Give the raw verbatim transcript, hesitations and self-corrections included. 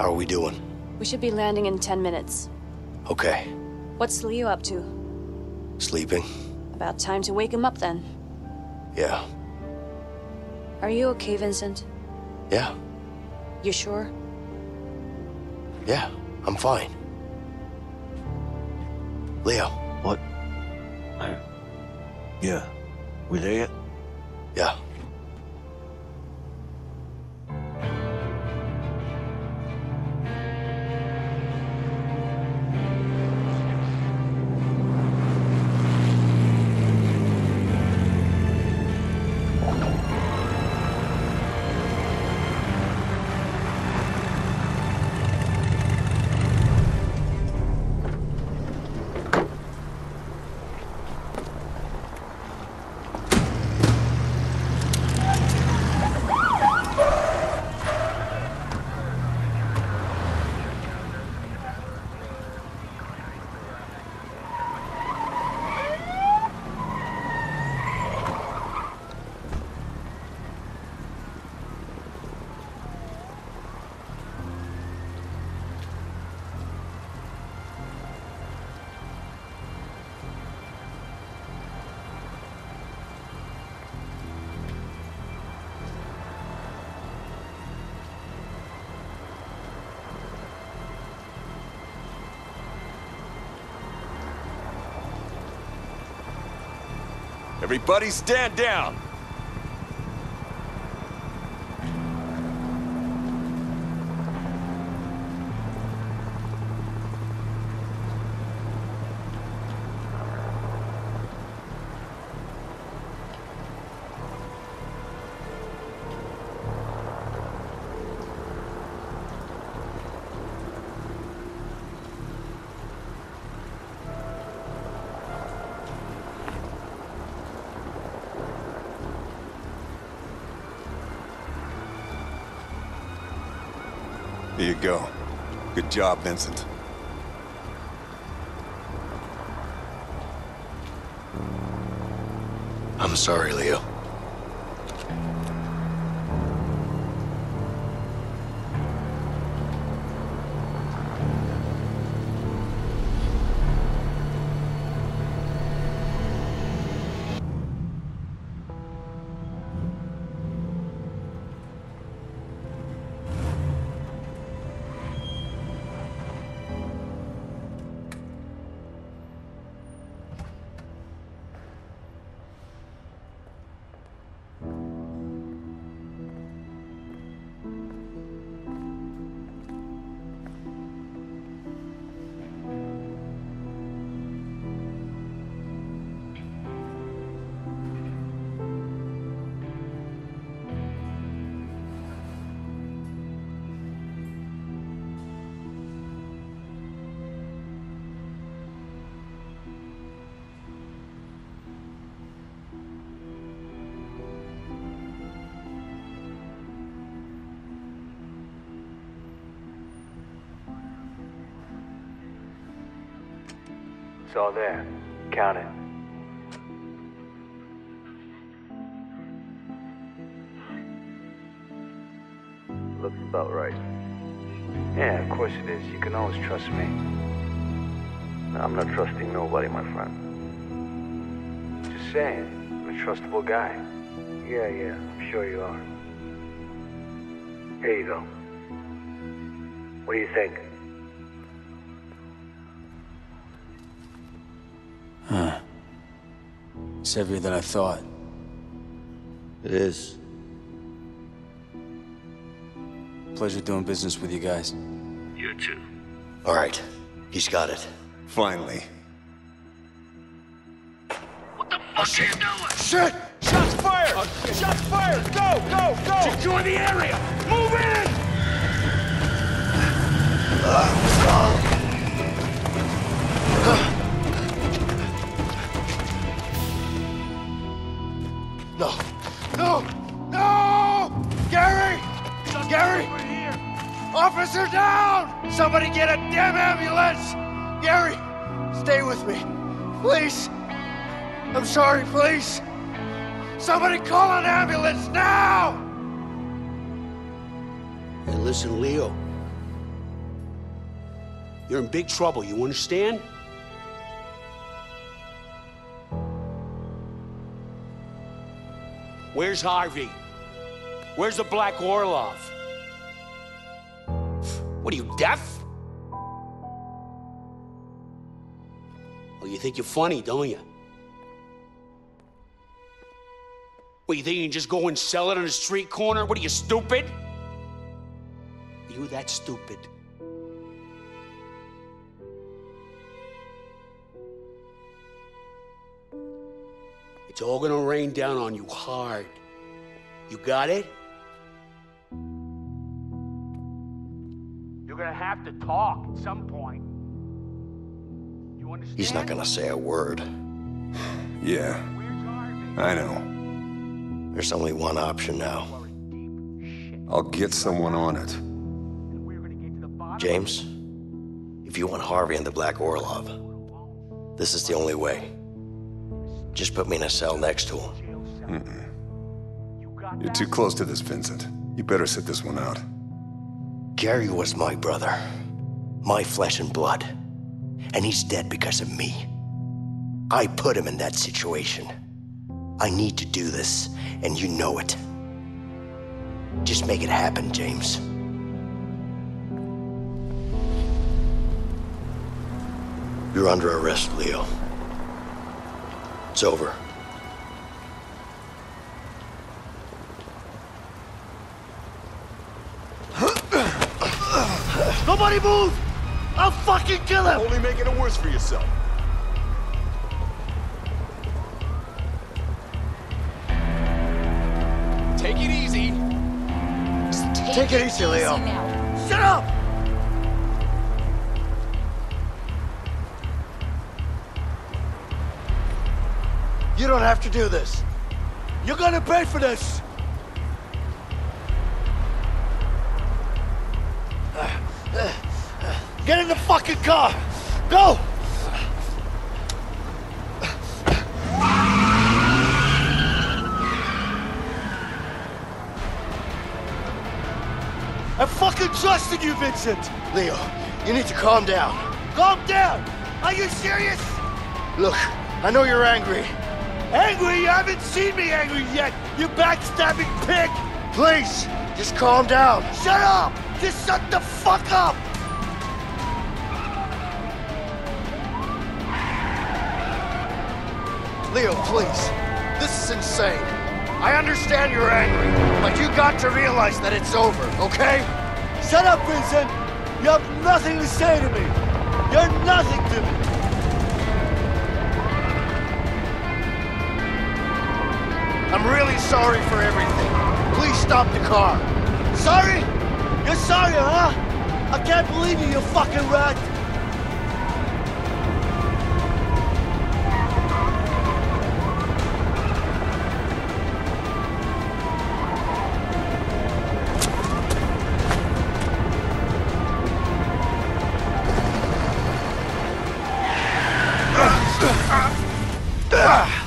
How are we doing? We should be landing in ten minutes. Okay. What's Leo up to? Sleeping. About time to wake him up then. Yeah. Are you okay, Vincent? Yeah. You sure? Yeah, I'm fine. Leo. What? I... Yeah. We there yet? Yeah. Everybody stand down! There you go. Good job, Vincent. I'm sorry, Leo. It's all there. Count it. Looks about right. Yeah, of course it is. You can always trust me. I'm not trusting nobody, my friend. Just saying, I'm a trustable guy. Yeah, yeah, I'm sure you are. Here you go. What do you think? Huh. It's heavier than I thought. It is. Pleasure doing business with you guys. You too. All right. He's got it. Finally. What the fuck oh, are you doing? Shit! Shots fired! Oh, shit. Shots fired! Go! Go! Go! Secure the area! Move in! Uh, uh, uh. No. No! No! Gary! Just Gary! Over here. Officer down! Somebody get a damn ambulance! Gary! Stay with me. Please! I'm sorry, please! Somebody call an ambulance now! Hey, listen, Leo. You're in big trouble, you understand? Where's Harvey? Where's the Black Orlov? What are you, deaf? Well, you think you're funny, don't you? What, you think you can just go and sell it on a street corner? What, are you, stupid? Are you that stupid? It's all gonna rain down on you hard. You got it? You're gonna have to talk at some point. You understand? He's not gonna say a word. Yeah, I know. There's only one option now. I'll get someone on it. James, if you want Harvey and the Black Orlov, this is the only way. Just put me in a cell next to him. Mm-mm. You're too close to this, Vincent. You better sit this one out. Gary was my brother, my flesh and blood, and he's dead because of me. I put him in that situation. I need to do this, and you know it. Just make it happen, James. You're under arrest, Leo. It's over. Nobody move! I'll fucking kill him! Only making it worse for yourself. Take it easy. Just take, take it, it easy, Leo. Easy now. Shut up! You don't have to do this. You're gonna pay for this. Get in the fucking car. Go. I fucking trusted you, Vincent. Leo, you need to calm down. Calm down? Are you serious? Look, I know you're angry. Angry? You haven't seen me angry yet, you backstabbing pig! Please, just calm down. Shut up! Just shut the fuck up! Leo, please. This is insane. I understand you're angry, but you got to realize that it's over, okay? Shut up, Vincent! You have nothing to say to me! You're nothing to me! I'm really sorry for everything. Please stop the car. Sorry? You're sorry, huh? I can't believe you, you fucking rat. Uh, uh, uh, uh.